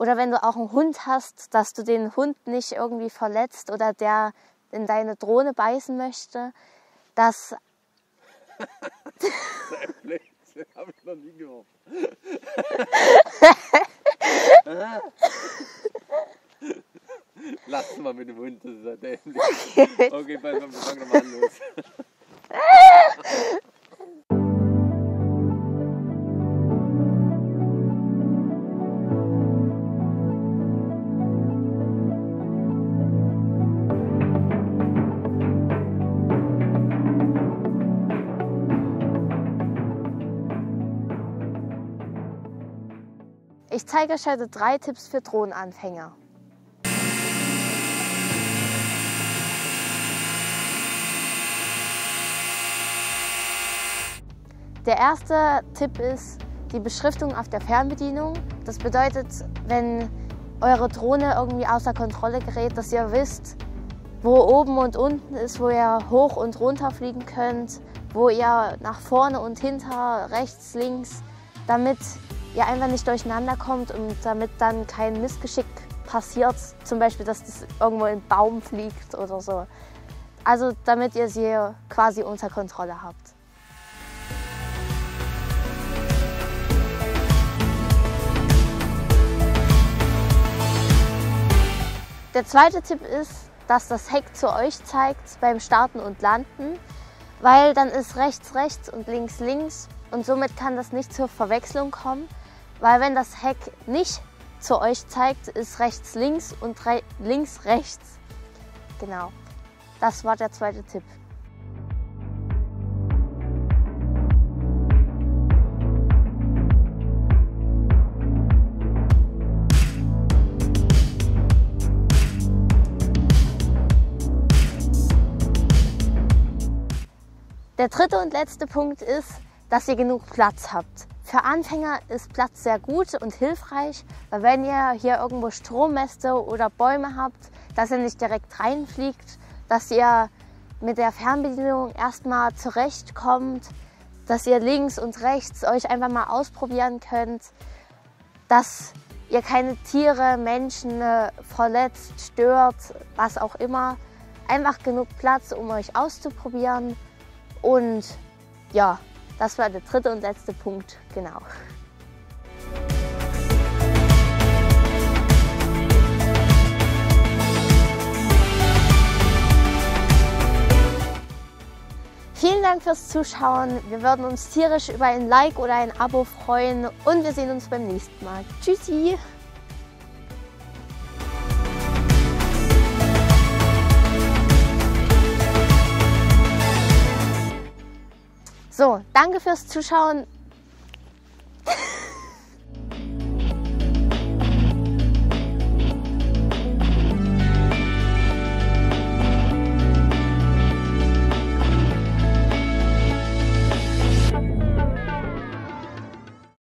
Oder wenn du auch einen Hund hast, dass du den Hund nicht irgendwie verletzt oder der in deine Drohne beißen möchte. Das habe ich noch nie gehört. Lass mal mit dem Hund, das ist ja dämlich. Okay, wir fangen nochmal an, los. Ich zeige euch heute 3 Tipps für Drohnenanfänger. Der erste Tipp ist die Beschriftung auf der Fernbedienung. Das bedeutet, wenn eure Drohne irgendwie außer Kontrolle gerät, dass ihr wisst, wo oben und unten ist, wo ihr hoch und runter fliegen könnt, wo ihr nach vorne und hinter, rechts, links, damit ihr einfach nicht durcheinander kommt und damit dann kein Missgeschick passiert, zum Beispiel, dass das irgendwo in den Baum fliegt oder so. Also damit ihr sie quasi unter Kontrolle habt. Der zweite Tipp ist, dass das Heck zu euch zeigt beim Starten und Landen, weil dann ist rechts rechts und links links und somit kann das nicht zur Verwechslung kommen. Weil wenn das Heck nicht zu euch zeigt, ist rechts links und links rechts. Genau, das war der zweite Tipp. Der dritte und letzte Punkt ist, dass ihr genug Platz habt. Für Anfänger ist Platz sehr gut und hilfreich, weil wenn ihr hier irgendwo Strommäste oder Bäume habt, dass ihr nicht direkt reinfliegt, dass ihr mit der Fernbedienung erstmal zurechtkommt, dass ihr links und rechts euch einfach mal ausprobieren könnt, dass ihr keine Tiere, Menschen verletzt, stört, was auch immer. Einfach genug Platz, um euch auszuprobieren. Und ja, das war der dritte und letzte Punkt, genau. Vielen Dank fürs Zuschauen. Wir würden uns tierisch über ein Like oder ein Abo freuen und wir sehen uns beim nächsten Mal. Tschüssi! So, danke fürs Zuschauen.